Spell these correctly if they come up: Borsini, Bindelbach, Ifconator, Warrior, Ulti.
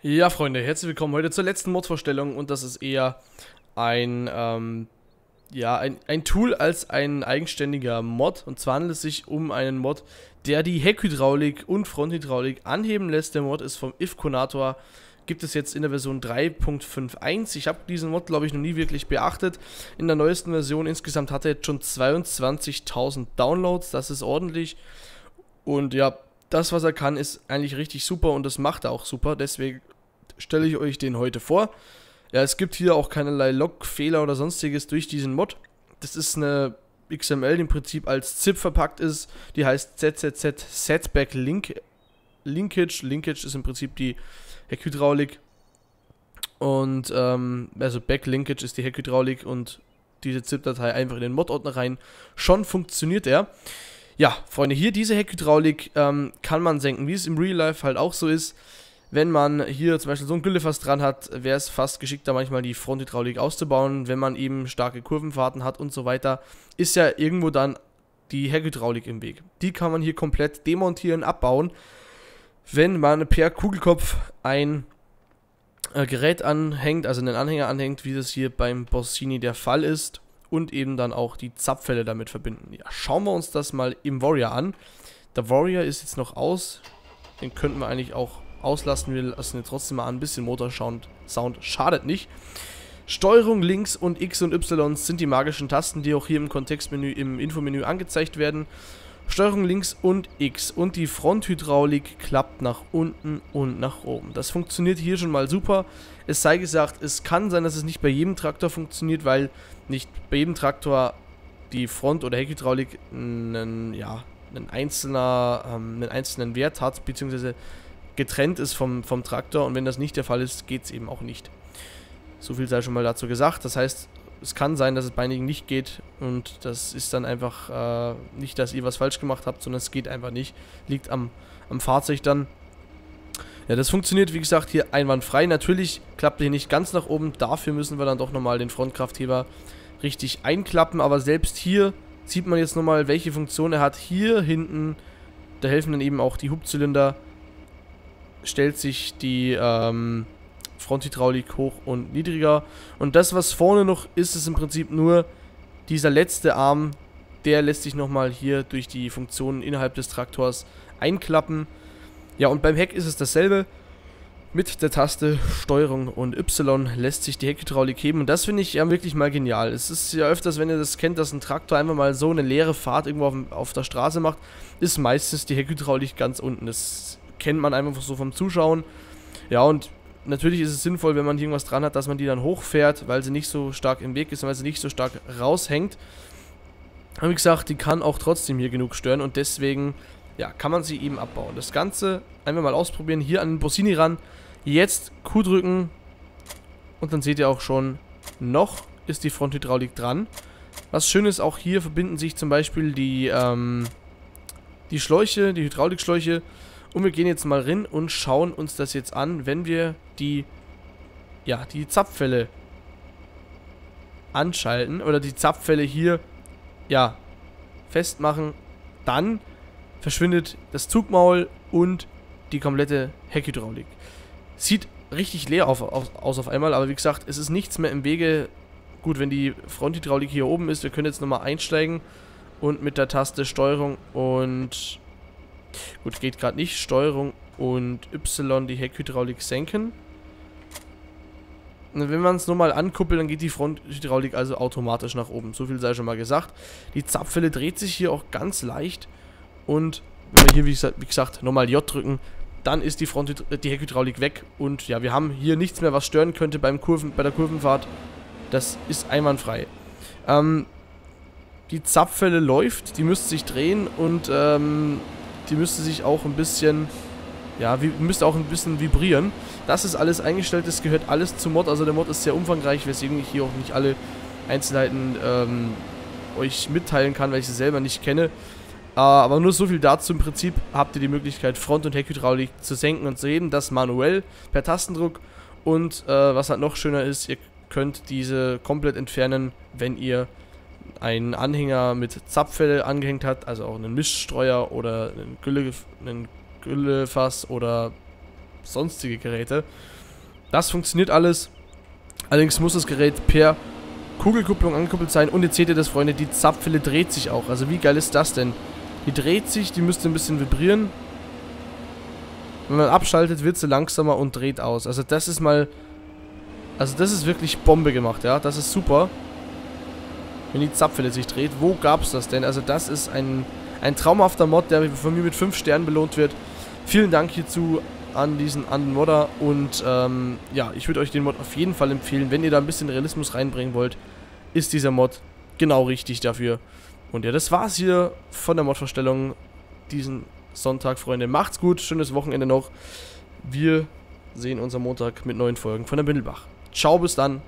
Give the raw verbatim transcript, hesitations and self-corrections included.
Ja, Freunde, herzlich willkommen heute zur letzten Mod-Vorstellung und das ist eher ein, ähm, ja, ein, ein Tool als ein eigenständiger Mod. Und zwar handelt es sich um einen Mod, der die Heckhydraulik und Fronthydraulik anheben lässt. Der Mod ist vom Ifconator, gibt es jetzt in der Version drei Punkt fünf Punkt eins. Ich habe diesen Mod, glaube ich, noch nie wirklich beachtet. In der neuesten Version insgesamt hat er jetzt schon zweiundzwanzigtausend Downloads, das ist ordentlich. Und ja, das, was er kann, ist eigentlich richtig super und das macht er auch super, deswegen stelle ich euch den heute vor. Ja, es gibt hier auch keinerlei Log-Fehler oder sonstiges durch diesen Mod. Das ist eine X M L, die im Prinzip als ZIP verpackt ist, die heißt Z Z Z Setback Link Linkage. Linkage ist im Prinzip die Heckhydraulik und ähm, also Back Linkage ist die Heckhydraulik und diese ZIP-Datei einfach in den Mod-Ordner rein. Schon funktioniert er. Ja, Freunde, hier diese Heckhydraulik ähm, kann man senken, wie es im Real Life halt auch so ist. Wenn man hier zum Beispiel so ein Güllefass dran hat, wäre es fast geschickter, manchmal die Fronthydraulik auszubauen. Wenn man eben starke Kurvenfahrten hat und so weiter, ist ja irgendwo dann die Heckhydraulik im Weg. Die kann man hier komplett demontieren, abbauen, wenn man per Kugelkopf ein äh, Gerät anhängt, also einen Anhänger anhängt, wie das hier beim Borsini der Fall ist. Und eben dann auch die Zapfwelle damit verbinden. Ja, schauen wir uns das mal im Warrior an. Der Warrior ist jetzt noch aus. Den könnten wir eigentlich auch auslassen. Wir lassen ihn trotzdem mal an. Ein bisschen Motorsound schadet nicht. Steuerung links und X und Y sind die magischen Tasten, die auch hier im Kontextmenü, im Infomenü angezeigt werden. Steuerung links und X. Und die Fronthydraulik klappt nach unten und nach oben. Das funktioniert hier schon mal super. Es sei gesagt, es kann sein, dass es nicht bei jedem Traktor funktioniert, weil nicht bei jedem Traktor die Front- oder Heckhydraulik einen, ja, einen, einzelner, ähm, einen einzelnen Wert hat, beziehungsweise getrennt ist vom, vom Traktor. Und wenn das nicht der Fall ist, geht es eben auch nicht. So viel sei schon mal dazu gesagt. Das heißt, es kann sein, dass es bei einigen nicht geht und das ist dann einfach äh, nicht, dass ihr was falsch gemacht habt, sondern es geht einfach nicht. Liegt am, am Fahrzeug dann. Ja, das funktioniert, wie gesagt, hier einwandfrei. Natürlich klappt hier nicht ganz nach oben, dafür müssen wir dann doch nochmal den Frontkraftheber richtig einklappen, aber selbst hier sieht man jetzt nochmal, welche Funktion er hat. Hier hinten, da helfen dann eben auch die Hubzylinder, stellt sich die ähm, Fronthydraulik hoch und niedriger. Und das, was vorne noch ist, ist im Prinzip nur dieser letzte Arm. Der lässt sich nochmal hier durch die Funktionen innerhalb des Traktors einklappen. Ja, und beim Heck ist es dasselbe. Mit der Taste Steuerung und Y lässt sich die Heckhydraulik heben. Und das finde ich ja wirklich mal genial. Es ist ja öfters, wenn ihr das kennt, dass ein Traktor einfach mal so eine leere Fahrt irgendwo auf, auf der Straße macht, ist meistens die Heckhydraulik ganz unten. Das kennt man einfach so vom Zuschauen. Ja, und natürlich ist es sinnvoll, wenn man irgendwas dran hat, dass man die dann hochfährt, weil sie nicht so stark im Weg ist und weil sie nicht so stark raushängt. Aber wie gesagt, die kann auch trotzdem hier genug stören und deswegen ja, kann man sie eben abbauen. Das Ganze einfach mal ausprobieren, hier an den Borsini ran, jetzt Q drücken und dann seht ihr auch schon, noch ist die Fronthydraulik dran. Was schön ist, auch hier verbinden sich zum Beispiel die, ähm, die Schläuche, die Hydraulikschläuche. Und wir gehen jetzt mal rein und schauen uns das jetzt an, wenn wir die, ja, die Zapfwelle anschalten oder die Zapfwelle hier, ja, festmachen. Dann verschwindet das Zugmaul und die komplette Heckhydraulik. Sieht richtig leer auf, auf, aus auf einmal, aber wie gesagt, es ist nichts mehr im Wege. Gut, wenn die Fronthydraulik hier oben ist, wir können jetzt nochmal einsteigen und mit der Taste Steuerung und... Gut, geht gerade nicht. Steuerung und Y die Heckhydraulik senken. Und wenn man es nur mal ankuppelt, dann geht die Fronthydraulik also automatisch nach oben. So viel sei schon mal gesagt. Die Zapfwelle dreht sich hier auch ganz leicht. Und wenn wir hier, wie gesagt, nochmal J drücken, dann ist die, Front die Heckhydraulik weg. Und ja, wir haben hier nichts mehr, was stören könnte beim Kurven, bei der Kurvenfahrt. Das ist einwandfrei. Ähm, die Zapfwelle läuft, die müsste sich drehen und ähm... die müsste sich auch ein bisschen, ja, müsste auch ein bisschen vibrieren. Das ist alles eingestellt, das gehört alles zum Mod. Also der Mod ist sehr umfangreich, weswegen ich hier auch nicht alle Einzelheiten ähm, euch mitteilen kann, weil ich sie selber nicht kenne. Äh, aber nur so viel dazu. Im Prinzip habt ihr die Möglichkeit, Front- und Heckhydraulik zu senken und zu heben. Das manuell per Tastendruck. Und äh, was halt noch schöner ist, ihr könnt diese komplett entfernen, wenn ihr einen Anhänger mit Zapfwelle angehängt hat, also auch einen Mischstreuer oder einen Gülle, einen Güllefass oder sonstige Geräte. Das funktioniert alles. Allerdings muss das Gerät per Kugelkupplung angekuppelt sein. Und jetzt seht ihr das, Freunde, die Zapfwelle dreht sich auch. Also wie geil ist das denn? Die dreht sich, die müsste ein bisschen vibrieren. Wenn man abschaltet, wird sie langsamer und dreht aus. Also das ist mal... Also das ist wirklich Bombe gemacht, ja. Das ist super. Wenn die Zapfwelle sich dreht. Wo gab's das denn? Also das ist ein, ein traumhafter Mod, der von mir mit fünf Sternen belohnt wird. Vielen Dank hierzu an diesen anderen Modder. Und ähm, ja, ich würde euch den Mod auf jeden Fall empfehlen. Wenn ihr da ein bisschen Realismus reinbringen wollt, ist dieser Mod genau richtig dafür. Und ja, das war's hier von der Modvorstellung diesen Sonntag, Freunde. Macht's gut, schönes Wochenende noch. Wir sehen uns am Montag mit neuen Folgen von der Bindelbach. Ciao, bis dann.